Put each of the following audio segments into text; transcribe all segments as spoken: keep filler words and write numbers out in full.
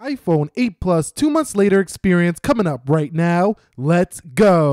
iPhone eight Plus two months later experience coming up right now. Let's go.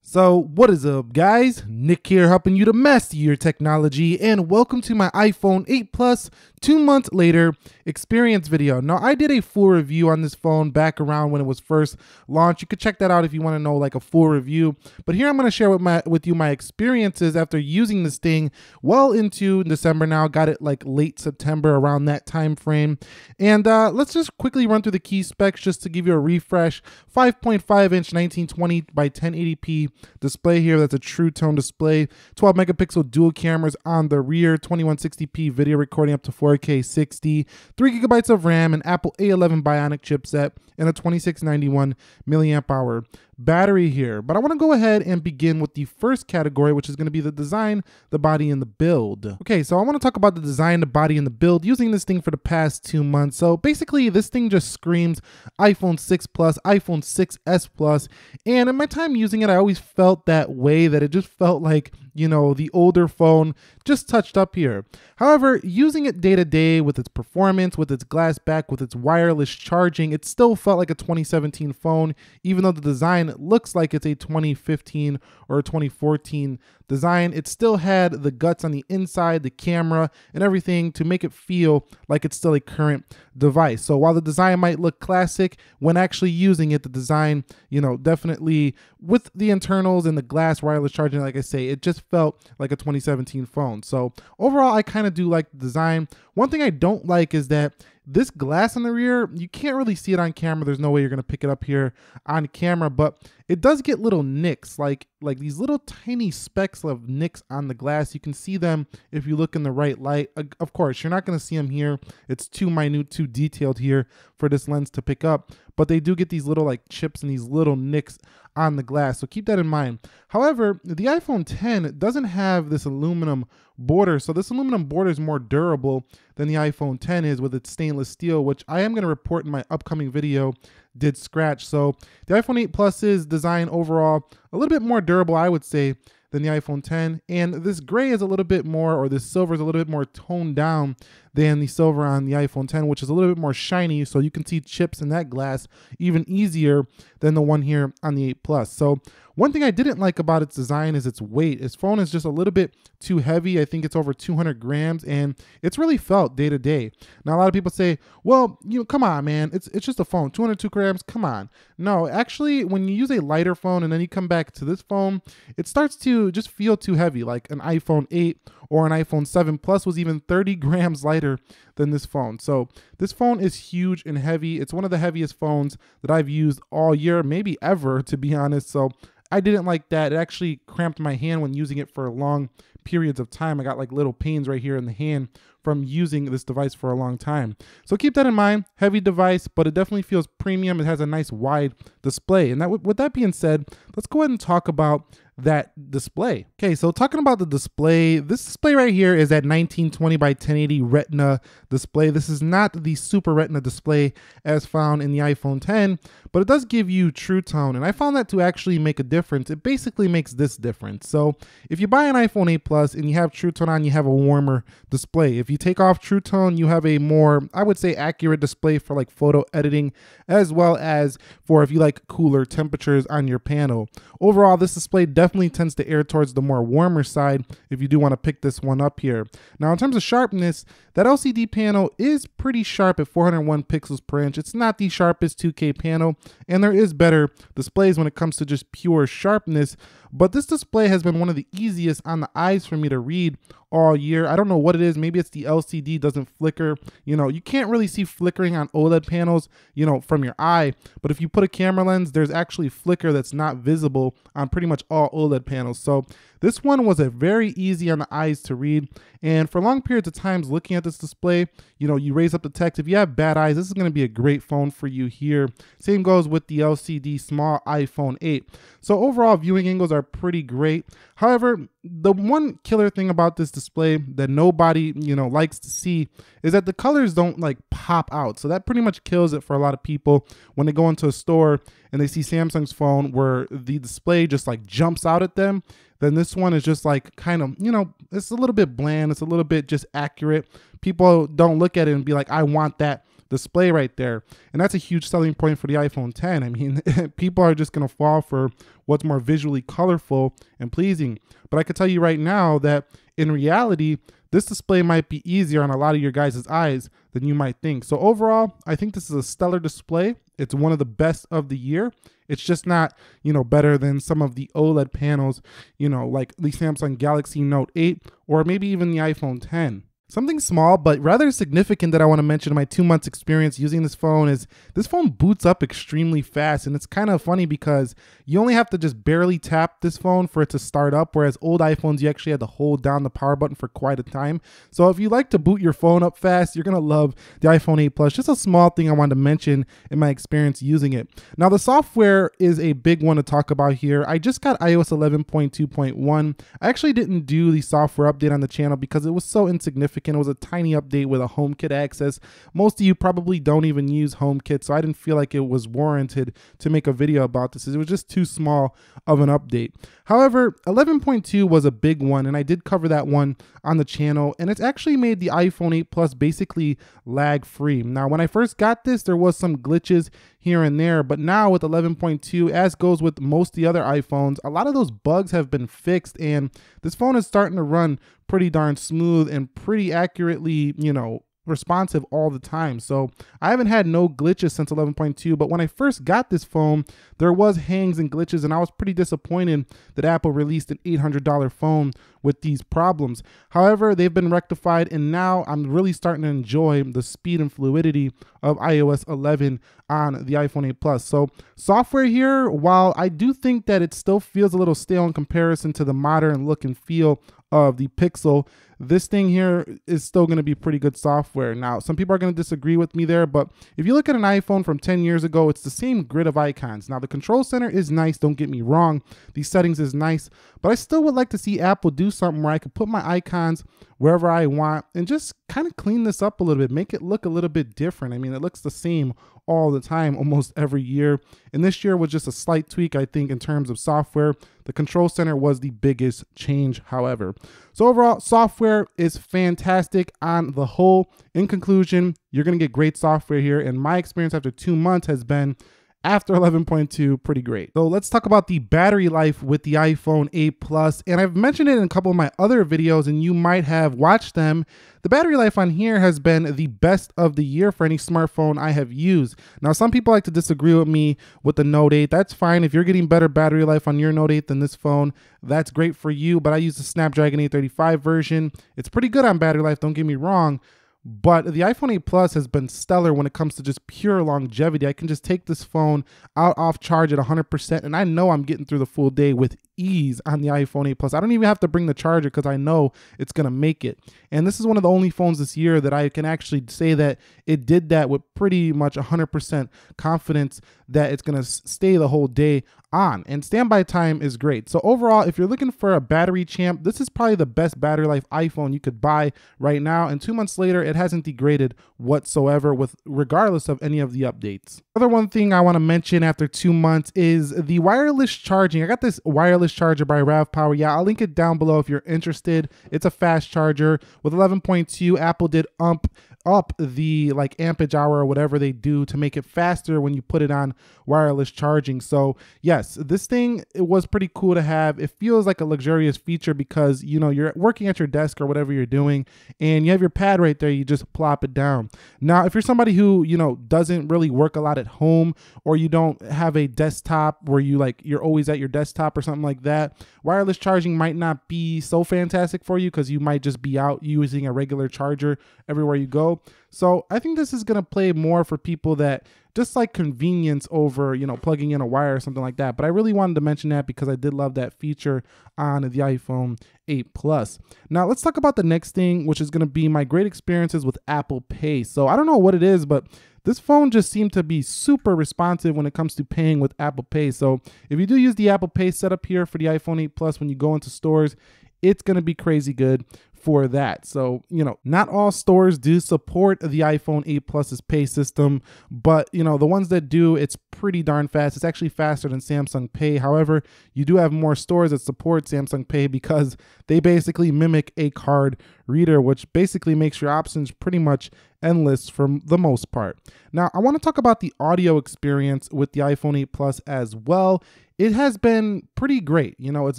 So what is up guys, Nick here helping you to master your technology, and welcome to my iPhone eight Plus two months later experience video. Now I did a full review on this phone back around when it was first launched. You could check that out if you want to know like a full review, but here I'm going to share with my with you my experiences after using this thing well into December now. Got it like late September, around that time frame, and uh, let's just quickly run through the key specs just to give you a refresh. five point five inch nineteen twenty by ten eighty p display here, that's a true tone display. Twelve megapixel dual cameras on the rear, twenty-one sixty p video recording up to four K sixty, three gigabytes of RAM, an Apple A eleven bionic chipset, and a twenty-six ninety-one milliamp hour battery here. But I want to go ahead and begin with the first category, which is going to be the design, the body, and the build. Okay, so I want to talk about the design, the body, and the build using this thing for the past two months. So basically this thing just screams iPhone six Plus, iPhone six S Plus, and in my time using it, I always felt that way, that it just felt like, you know, the older phone just touched up here. However, using it day to day with its performance, with its glass back, with its wireless charging, it still felt like a twenty seventeen phone, even though the design it looks like it's a twenty fifteen or a twenty fourteen design. It still had the guts on the inside, the camera and everything to make it feel like it's still a current device. So while the design might look classic, when actually using it, the design, you know, definitely with the internals and the glass, wireless charging, like I say, it just felt like a twenty seventeen phone. So overall, I kind of do like the design. One thing I don't like is that this glass on the rear, you can't really see it on camera. There's no way you're going to pick it up here on camera, but it does get little nicks, like like these little tiny specks of nicks on the glass. You can see them if you look in the right light. Of course, you're not going to see them here. It's too minute, too detailed here for this lens to pick up, but they do get these little like chips and these little nicks on the glass. So keep that in mind. However, the iPhone ten doesn't have this aluminum border. So this aluminum border is more durable than the iPhone ten is with its stainless steel, which I am going to report in my upcoming video did scratch. So the iPhone eight Plus's design overall a little bit more durable, I would say, than the iPhone ten, and this gray is a little bit more, or this silver is a little bit more toned down than the silver on the iPhone ten, which is a little bit more shiny, so you can see chips in that glass even easier than the one here on the eight Plus. So one thing I didn't like about its design is its weight. Its phone is just a little bit too heavy. I think it's over two hundred grams, and it's really felt day to day. Now a lot of people say, well, you know, come on man, it's it's just a phone, two hundred two grams, come on. No, actually when you use a lighter phone and then you come back to this phone, it starts to just feel too heavy. Like an iPhone eight or an iPhone seven Plus was even thirty grams lighter than this phone. So this phone is huge and heavy. It's one of the heaviest phones that I've used all year, maybe ever, to be honest. So I didn't like that. It actually cramped my hand when using it for long periods of time. I got like little pains right here in the hand from using this device for a long time. So keep that in mind. Heavy device, but it definitely feels premium. It has a nice wide display. And that, with that being said, let's go ahead and talk about that display. Okay, so talking about the display, this display right here is that nineteen twenty by ten eighty Retina display. This is not the Super Retina display as found in the iPhone ten, but it does give you True Tone, and I found that to actually make a difference. It basically makes this difference. So if you buy an iPhone eight Plus and you have True Tone on, you have a warmer display. If you take off True Tone, you have a more, I would say, accurate display for like photo editing, as well as for if you like cooler temperatures on your panel. Overall, this display definitely Definitely tends to err towards the more warmer side if you do want to pick this one up here. Now in terms of sharpness, that L C D panel is pretty sharp at four hundred one pixels per inch. It's not the sharpest two K panel, and there is better displays when it comes to just pure sharpness, but this display has been one of the easiest on the eyes for me to read all year. I don't know what it is. Maybe it's the L C D doesn't flicker. You know, you can't really see flickering on OLED panels, you know, from your eye, but if you put a camera lens, there's actually flicker that's not visible on pretty much all OLED panels. So this one was a very easy on the eyes to read, and for long periods of times looking at this display, you know, you raise up the text. If you have bad eyes, this is going to be a great phone for you here. Same goes goes with the L C D small iPhone eight. So overall viewing angles are pretty great. However, the one killer thing about this display that nobody, you know, likes to see is that the colors don't like pop out. So that pretty much kills it for a lot of people when they go into a store and they see Samsung's phone where the display just like jumps out at them. Then this one is just like kind of, you know, it's a little bit bland. It's a little bit just accurate. People don't look at it and be like, I want that display right there. And that's a huge selling point for the iPhone ten. I mean, people are just going to fall for what's more visually colorful and pleasing. But I can tell you right now that in reality, this display might be easier on a lot of your guys' eyes than you might think. So overall, I think this is a stellar display. It's one of the best of the year. It's just not, you know, better than some of the OLED panels, you know, like the Samsung Galaxy Note eight or maybe even the iPhone ten. Something small but rather significant that I want to mention in my two months experience using this phone is this phone boots up extremely fast, and it's kind of funny because you only have to just barely tap this phone for it to start up, whereas old iPhones you actually had to hold down the power button for quite a time. So if you like to boot your phone up fast, you're going to love the iPhone eight Plus. Just a small thing I wanted to mention in my experience using it. Now the software is a big one to talk about here. I just got iOS eleven point two point one. I actually didn't do the software update on the channel because it was so insignificant. It was a tiny update with a HomeKit access. Most of you probably don't even use HomeKit, so I didn't feel like it was warranted to make a video about this. It was just too small of an update. However, eleven point two was a big one, and I did cover that one on the channel, and it's actually made the iPhone eight Plus basically lag-free. Now, when I first got this, there was some glitches here and there, but now with eleven point two, as goes with most of the other iPhones, a lot of those bugs have been fixed, and this phone is starting to run pretty darn smooth and pretty accurately, you know, responsive all the time. So I haven't had no glitches since eleven point two, but when I first got this phone, there was hangs and glitches, and I was pretty disappointed that Apple released an eight hundred dollar phone with these problems. However, they've been rectified, and now I'm really starting to enjoy the speed and fluidity of iOS eleven on the iPhone eight Plus. So software here, while I do think that it still feels a little stale in comparison to the modern look and feel of the Pixel, this thing here is still going to be pretty good software. Now, some people are going to disagree with me there, but if you look at an iPhone from ten years ago, it's the same grid of icons. Now, the control center is nice, don't get me wrong. The settings is nice, but I still would like to see Apple do something where I could put my icons wherever I want and just kind of clean this up a little bit, make it look a little bit different. I mean, it looks the same all the time, almost every year. And this year was just a slight tweak, I think, in terms of software. The control center was the biggest change, however. So overall, software is fantastic on the whole. In conclusion, you're going to get great software here. And my experience after two months has been, after eleven point two, pretty great. So let's talk about the battery life with the iPhone eight Plus. And I've mentioned it in a couple of my other videos, and you might have watched them. The battery life on here has been the best of the year for any smartphone I have used. Now, some people like to disagree with me with the Note eight. That's fine. If you're getting better battery life on your Note eight than this phone, that's great for you. But I use the Snapdragon eight thirty-five version. It's pretty good on battery life, don't get me wrong. But the iPhone eight Plus has been stellar when it comes to just pure longevity. I can just take this phone out off charge at one hundred percent, and I know I'm getting through the full day with ease on the iPhone eight Plus. I don't even have to bring the charger because I know it's going to make it. And this is one of the only phones this year that I can actually say that it did that with pretty much one hundred percent confidence that it's going to stay the whole day on. And standby time is great. So overall, if you're looking for a battery champ, this is probably the best battery life iPhone you could buy right now. And two months later, it hasn't degraded whatsoever, with regardless of any of the updates. Another one thing I want to mention after two months is the wireless charging. I got this wireless charger by Ravpower. Yeah, I'll link it down below if you're interested. It's a fast charger. With eleven point two, Apple did ump up the like ampage hour or whatever they do to make it faster when you put it on wireless charging. So yes, this thing, it was pretty cool to have. It feels like a luxurious feature because, you know, you're working at your desk or whatever you're doing and you have your pad right there. You just plop it down. Now, if you're somebody who, you know, doesn't really work a lot at home, or you don't have a desktop where you like you're always at your desktop or something like that, wireless charging might not be so fantastic for you because you might just be out using a regular charger everywhere you go. So I think this is going to play more for people that just like convenience over, you know, plugging in a wire or something like that. But I really wanted to mention that because I did love that feature on the iPhone eight Plus. Now let's talk about the next thing, which is going to be my great experiences with Apple Pay. So I don't know what it is, but This phone just seemed to be super responsive when it comes to paying with Apple Pay. So if you do use the Apple Pay setup here for the iPhone eight Plus when you go into stores, it's going to be crazy good for that. So, you know, not all stores do support the iPhone eight Plus's pay system, but, you know, the ones that do, it's pretty darn fast. It's actually faster than Samsung Pay. However, you do have more stores that support Samsung Pay because they basically mimic a card reader, which basically makes your options pretty much endless for the most part. Now, I want to talk about the audio experience with the iPhone eight Plus as well. It has been pretty great. You know, it's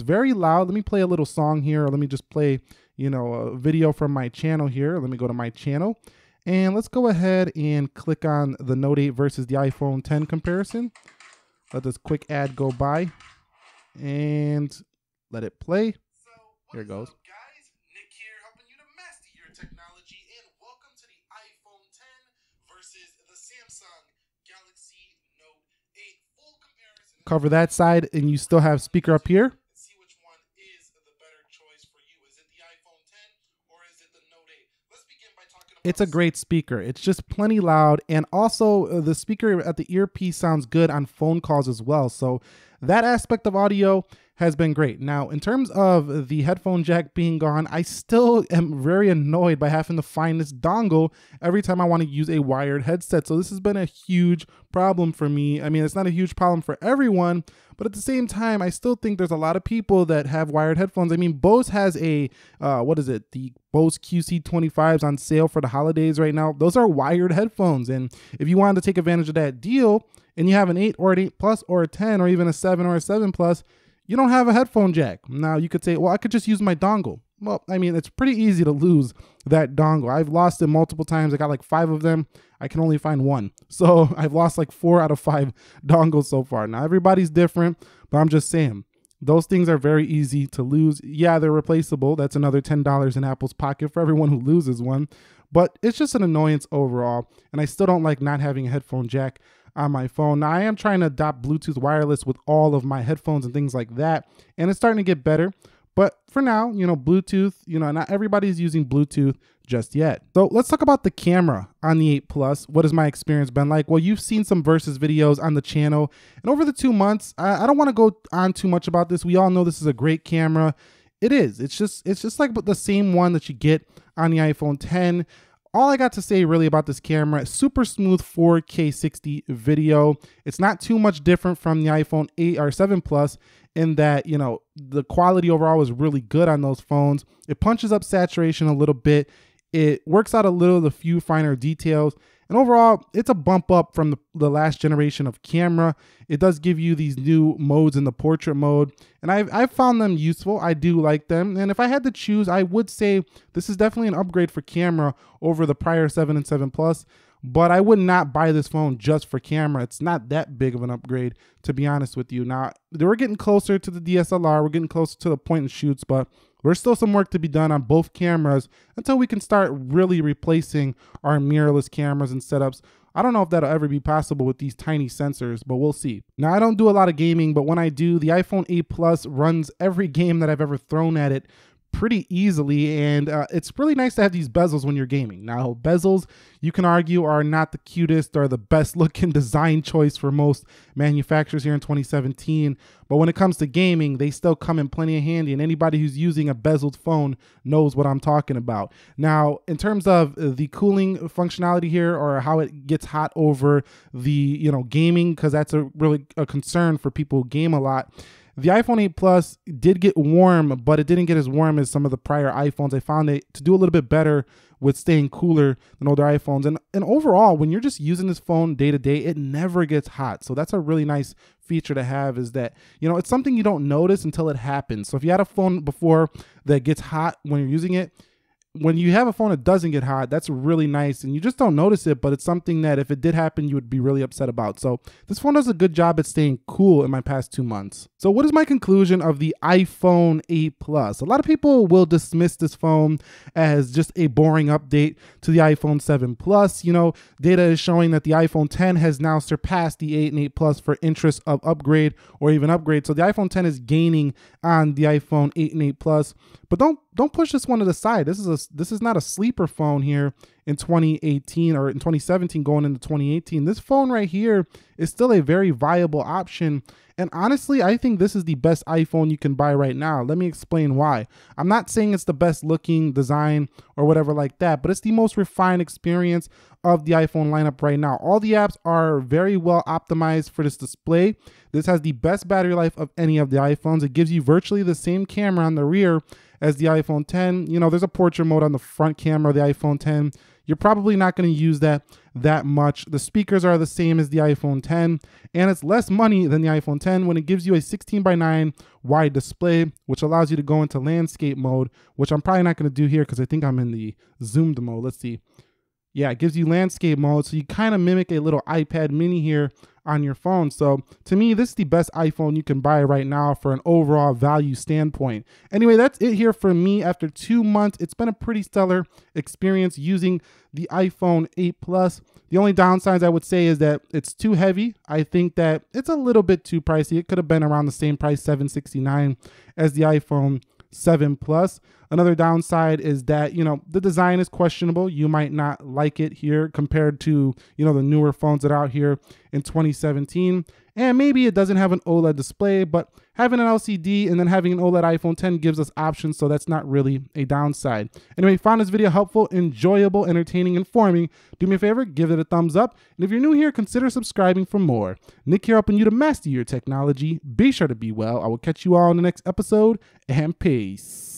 very loud. Let me play a little song here, or let me just play, you know, a video from my channel here. Let me go to my channel and let's go ahead and click on the Note eight versus the iPhone ten comparison. Let this quick ad go by and let it play. So here it goes. Cover that side, and you still have speaker up here. See which one is the better choice for you. Is it the iPhone ten or is it the Note eight? Let's begin by talking about. It's a great speaker. It's just plenty loud, and also uh, the speaker at the earpiece sounds good on phone calls as well. So that aspect of audio has been great. Now, in terms of the headphone jack being gone, I still am very annoyed by having to find this dongle every time I want to use a wired headset. So this has been a huge problem for me. I mean, it's not a huge problem for everyone, but at the same time, I still think there's a lot of people that have wired headphones. I mean, Bose has a, uh, what is it? The Bose Q C twenty-fives on sale for the holidays right now. Those are wired headphones. And if you wanted to take advantage of that deal and you have an eight or an eight plus or a ten or even a seven or a seven plus, you don't have a headphone jack. Now you could say, well, I could just use my dongle. Well, I mean, it's pretty easy to lose that dongle. I've lost it multiple times. I got like five of them. I can only find one. So I've lost like four out of five dongles so far. Now everybody's different, but I'm just saying those things are very easy to lose. Yeah, they're replaceable. That's another ten dollars in Apple's pocket for everyone who loses one, but it's just an annoyance overall. And I still don't like not having a headphone jack on my phone. Now, I am trying to adopt Bluetooth wireless with all of my headphones and things like that, and it's starting to get better. But for now, you know, Bluetooth, you know, not everybody's using Bluetooth just yet. So let's talk about the camera on the eight Plus. What has my experience been like? Well, you've seen some Versus videos on the channel, and over the two months, I, I don't want to go on too much about this. We all know this is a great camera. It is. It's just, it's just like the same one that you get on the iPhone ten. All I got to say really about this camera, super smooth four K sixty video. It's not too much different from the iPhone eight or seven Plus in that, you know, the quality overall was really good on those phones. It punches up saturation a little bit. It works out a little of the few finer details. And overall, it's a bump up from the, the last generation of camera. It does give you these new modes in the portrait mode, and I've, I've found them useful. I do like them. And if I had to choose, I would say this is definitely an upgrade for camera over the prior seven and seven Plus, but I would not buy this phone just for camera. It's not that big of an upgrade, to be honest with you. Now, we're getting closer to the D S L R. We're getting closer to the point and shoots, but there's still some work to be done on both cameras until we can start really replacing our mirrorless cameras and setups. I don't know if that'll ever be possible with these tiny sensors, but we'll see. Now, I don't do a lot of gaming, but when I do, the iPhone eight Plus runs every game that I've ever thrown at it pretty easily, and uh, it's really nice to have these bezels when you're gaming. Now, bezels, you can argue, are not the cutest or the best looking design choice for most manufacturers here in twenty seventeen, but when it comes to gaming, they still come in plenty of handy, and anybody who's using a bezeled phone knows what I'm talking about. Now, in terms of the cooling functionality here, or how it gets hot over the, you know, gaming, because that's a really a concern for people who game a lot, the iPhone eight Plus did get warm, but it didn't get as warm as some of the prior iPhones. I found it to do a little bit better with staying cooler than older iPhones. And, and overall, when you're just using this phone day to day, it never gets hot. So that's a really nice feature to have, is that, you know, it's something you don't notice until it happens. So if you had a phone before that gets hot when you're using it, when you have a phone that doesn't get hot, that's really nice, and you just don't notice it, but it's something that if it did happen, you would be really upset about. So this phone does a good job at staying cool in my past two months. So what is my conclusion of the iPhone eight Plus? A lot of people will dismiss this phone as just a boring update to the iPhone seven Plus. You know, data is showing that the iPhone ten has now surpassed the eight and eight Plus for interest of upgrade or even upgrade. So the iPhone ten is gaining on the iPhone eight and eight Plus, but don't Don't push this one to the side. This is a, this is not a sleeper phone here. in twenty eighteen or in twenty seventeen going into twenty eighteen, this phone right here is still a very viable option. And honestly, I think this is the best iPhone you can buy right now. Let me explain why. I'm not saying it's the best looking design or whatever like that, but it's the most refined experience of the iPhone lineup right now. All the apps are very well optimized for this display. This has the best battery life of any of the iPhones. It gives you virtually the same camera on the rear as the iPhone ten. You know, there's a portrait mode on the front camera of the iPhone ten. You're probably not going to use that that much. The speakers are the same as the iPhone ten, and it's less money than the iPhone ten when it gives you a sixteen by nine wide display, which allows you to go into landscape mode, which I'm probably not going to do here because I think I'm in the zoomed mode. Let's see. Yeah, it gives you landscape mode, so you kind of mimic a little iPad mini here on your phone. So to me, this is the best iPhone you can buy right now for an overall value standpoint. Anyway, that's it here for me. After two months, it's been a pretty stellar experience using the iPhone eight Plus. The only downsides I would say is that it's too heavy. I think that it's a little bit too pricey. It could have been around the same price, seven sixty-nine, as the iPhone seven Plus. Another downside is that, you know, the design is questionable. You might not like it here compared to, you know, the newer phones that are out here in twenty seventeen. And maybe it doesn't have an OLED display, but having an L C D and then having an OLED iPhone ten gives us options, so that's not really a downside. Anyway, found this video helpful, enjoyable, entertaining, informing. Do me a favor, give it a thumbs up. And if you're new here, consider subscribing for more. Nick here helping you to master your technology. Be sure to be well. I will catch you all in the next episode, and peace.